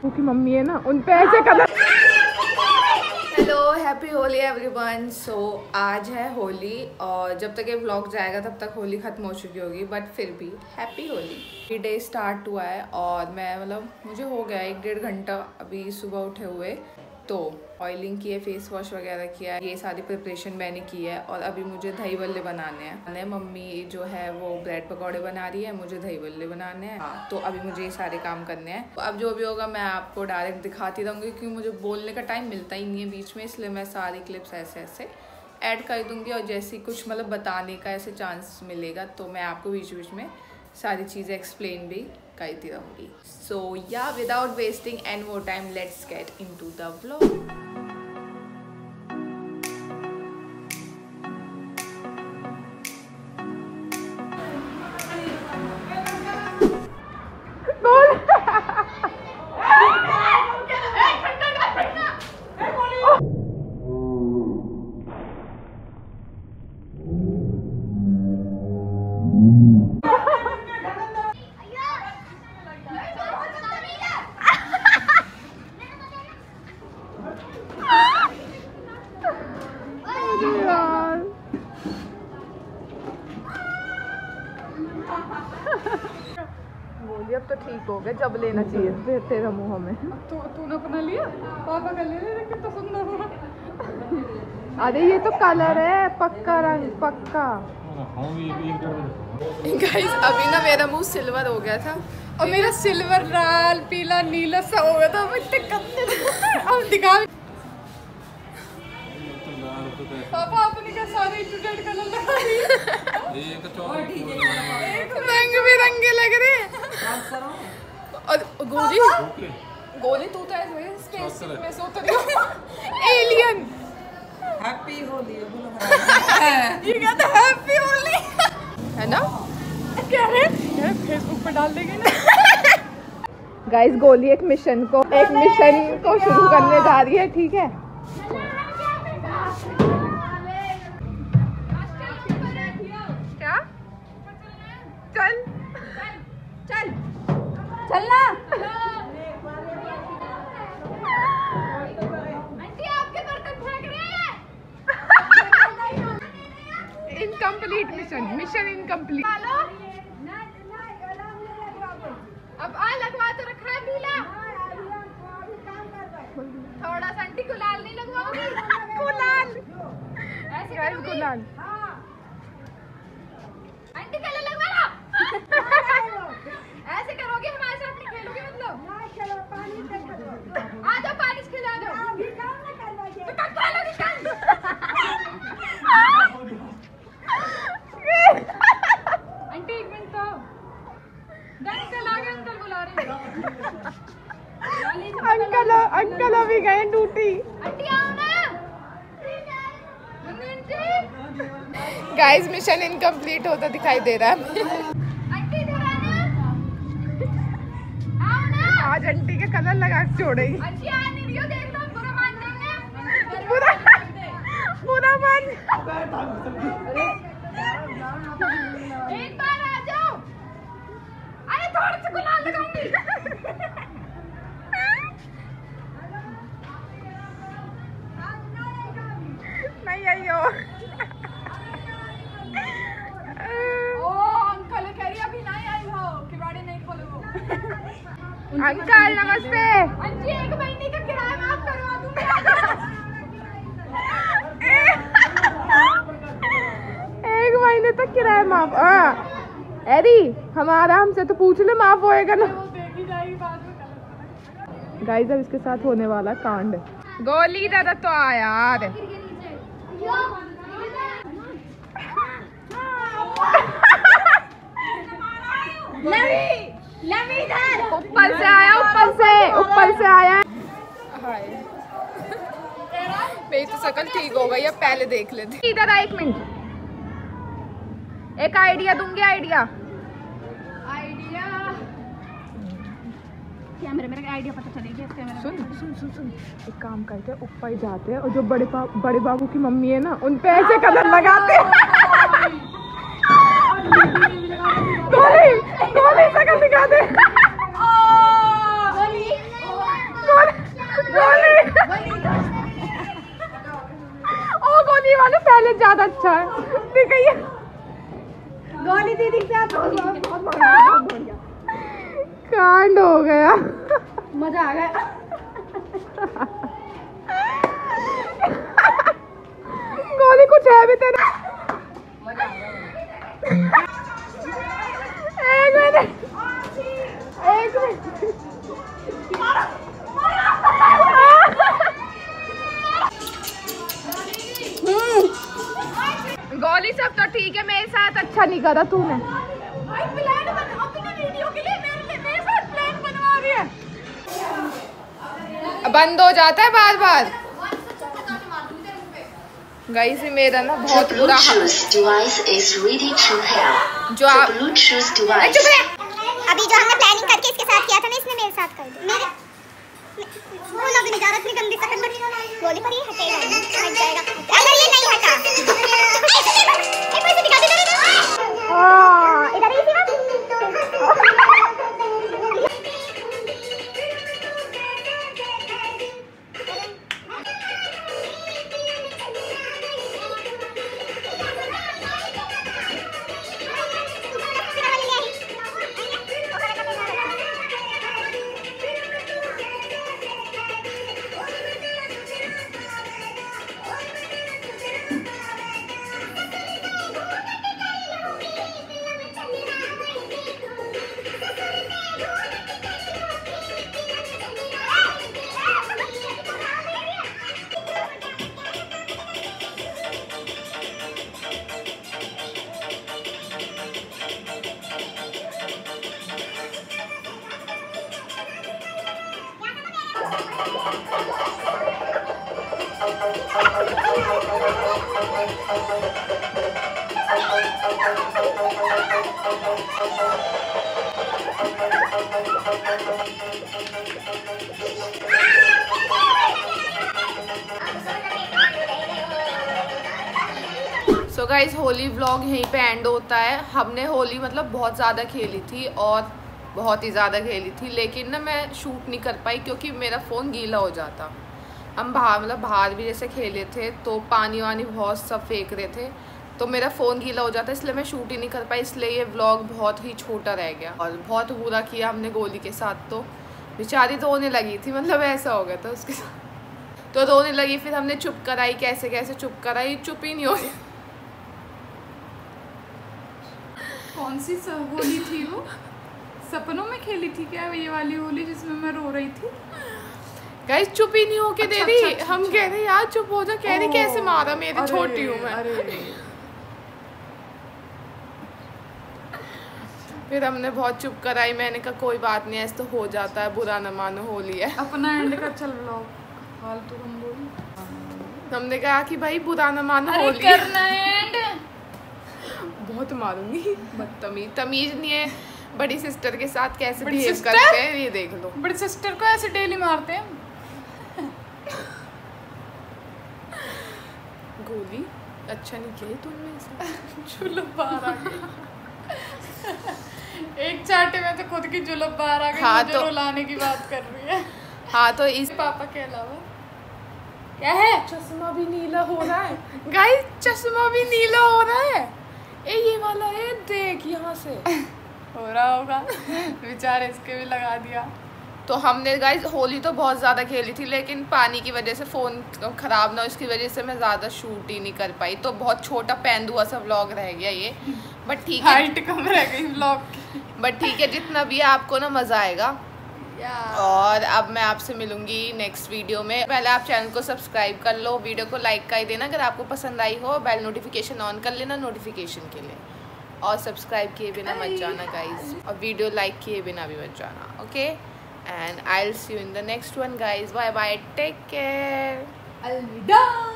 क्योंकि मम्मी है ना उनपे ऐसे colour. Hello, happy Holi everyone. So आज है होली और जब तक ये व्लॉग जाएगा तब तक होली ख़त्म हो चुकी होगी, बट फिर भी हैप्पी होली। ये डे स्टार्ट हुआ है और मैं मुझे हो गया 1-1.5 घंटा अभी सुबह उठे हुए, तो ऑयलिंग की है, फेस वॉश वगैरह किया है, ये सारी प्रिपरेशन मैंने की है। और अभी मुझे दही बल्ले बनाने हैं। मम्मी जो है वो ब्रेड पकौड़े बना रही है, मुझे दही बल्ले बनाने हैं। हाँ, तो अभी मुझे ये सारे काम करने हैं। अब जो भी होगा मैं आपको डायरेक्ट दिखाती रहूँगी क्योंकि मुझे बोलने का टाइम मिलता ही नहीं है बीच में, इसलिए मैं सारी क्लिप्स ऐसे ऐसे ऐड कर दूँगी और जैसे कुछ बताने का ऐसे चांस मिलेगा तो मैं आपको बीच बीच में सारी चीज़ें एक्सप्लेन भी करती रहूँगी। So yeah without wasting any more time, let's get into the vlog. बोलिए अब तो ठीक हो गया, जब लेना चाहिए तेरा मुँह में। तूने अपना लिया, पापा का ले ले, कितना सुंदर हुआ। अरे ये तो कलर है, पक्का रंग, पक्का। गाइस अभी ना मेरा मुँह सिल्वर हो गया था और मेरा सिल्वर लाल पीला नीला सा हो गया था। अब दिखा पापा अपनी का सारे इंटरटेट कलर लगा रही है। रंग बिरंगे लग रहे और गोली गोली तो है स्पेसशिप में, सो तो नहीं एलियन। हैप्पी होली ये कहता है, हैप्पी होली है ना, क्या है यार, फेसबुक पे डाल देंगे ना। गाइस गोली एक मिशन को शुरू करने जा रही है, ठीक है। Incomplete mission incomplete. अब आ लगवा तो रखा है भीला, थोड़ा सा आंटी गुलाल नहीं लगवाओगी? गुलाल ऐसे करोगी? गुलाल आंटी कलर लगवाना ऐसे करोगी, हमारे साथ नहीं खेलोगी मतलब? ना चलो पानी से खेलो, आ जाओ पानी से खिला दो। आंटी एक मिनट तो डन का लागे, अंकल बुला रहे। अंकल अभी गए ड्यूटी। आंटी आओ ना। गाइस मिशन इनकम्प्लीट होता दिखाई दे रहा है। आज आंटी के कलर लगा के छोड़ेगी। पूरा मान एक बार आ जाओ। अरे थोड़ा सा गुलाल लगाऊंगी। नहीं आइयो। ओ अंकल कह रही अभी नहीं आई हो, किवाड़ी नहीं खोलो। अंकल नमस्ते। अंजी 1 महीने का किराया माफ करवा दूंगी। 1 महीने तक किराया माफ। हाँ एरी हमारा हमसे तो पूछ ले, माफ होएगा ना। गाइस अब इसके साथ होने वाला कांड। गोली दादा तो आ यार। ऊपर से आया। हाय मेरी तो शकल ठीक हो गई, अब पहले देख लेते। इधर आ 1 मिनट, एक आइडिया दूंगी। आइडिया मेरा आइडिया पता चलेगा। सुन एक काम करते हैं, ऊपर जाते हैं और जो बड़े बाबू की मम्मी है ना उन पे ऐसे कलर लगाते हैं। कांड हो गया, मजा आ गया। गोली कुछ है भी तेरा। गोली सब तो ठीक है, मेरे साथ अच्छा नहीं करा तूने। बंद हो जाता है बार बार। गाइस मेरा ना बहुत बुरा हाल है। जो आप अभी जो हमने प्लानिंग करके इसके साथ किया था ना, इसने मेरे साथ कर दिया। वो लोग नजारत में गंदी सकन पर गोली पर ही हटेगा, हट जाएगा। अगर ये नहीं हटा एक बार से दिखा दे ना। इधर ही So guys, होली व्लॉग यहीं पे एंड होता है। हमने होली मतलब बहुत ज़्यादा खेली थी और बहुत ही ज़्यादा खेली थी, लेकिन ना मैं शूट नहीं कर पाई क्योंकि मेरा फ़ोन गीला हो जाता। हम बाहर मतलब बाहर भी जैसे खेले थे तो पानी वानी बहुत सब फेंक रहे थे, तो मेरा फ़ोन गीला हो जाता, इसलिए मैं शूट ही नहीं कर पाई, इसलिए ये व्लॉग बहुत ही छोटा रह गया। और बहुत बुरा किया हमने गोली के साथ, तो बेचारी रोने लगी थी, मतलब ऐसा हो गया था उसके साथ, तो रोने लगी। फिर हमने चुप कराई, कैसे कैसे चुप कराई, चुप ही नहीं हो गई। कौन सी होली थी वो? सपनों में खेली थी क्या ये वाली होली जिसमें मैं रो रही थी? गाइस चुप ही नहीं हो के दे रही। हम कह रहे यार चुप हो जा, कह रही कैसे मारा मेरे, छोटी हूँ मैं। फिर हमने बहुत चुप कराई, मैंने कहा कोई बात नहीं, ऐसा तो हो जाता है, बुरा ना मानो, होली है। अपना एंड का चल व्लॉग फालतू हम बोली। हमने कहा कि भाई बुरा ना मानो, होली करना एंड। बहुत मारूंगी, बदतमीज, तमीज नहीं है। बड़ी सिस्टर के साथ कैसे बिहेव करते हैं ये देख लो। बड़ी सिस्टर को ऐसे डेली मारते हैं। गोली अच्छा नहीं किया तुमने, जुलब बाहर आ गई। एक चाटे में तो खुद की जुलब बाहर आ गई। हाँ, मुझे तो रुलाने की बात कर रही है। हाँ तो इस पापा के अलावा क्या है? चश्मा भी नीला हो रहा है गाइस, चश्मा भी नीला हो रहा है। ये वाला है देख, यहाँ से हो रहा होगा बेचारे, इसके भी लगा दिया। तो हमने गाइस होली तो बहुत ज़्यादा खेली थी, लेकिन पानी की वजह से फ़ोन ख़राब ना हो इसकी वजह से मैं ज़्यादा शूट ही नहीं कर पाई, तो बहुत छोटा पैंदुआ सा व्लॉग रह गया ये। बट ठीक है, हाइट कम रह गई व्लॉग की। बट ठीक है, जितना भी है आपको ना मज़ा आएगा। और अब मैं आपसे मिलूंगी नेक्स्ट वीडियो में। पहले आप चैनल को सब्सक्राइब कर लो, वीडियो को लाइक कर देना अगर आपको पसंद आई हो, बेल नोटिफिकेशन ऑन कर लेना नोटिफिकेशन के लिए, और सब्सक्राइब किए बिना मत जाना गाइज, और वीडियो लाइक किए बिना भी मत जाना। Okay, and I will see you in the next one guys. Bye bye, take care, अलविदा।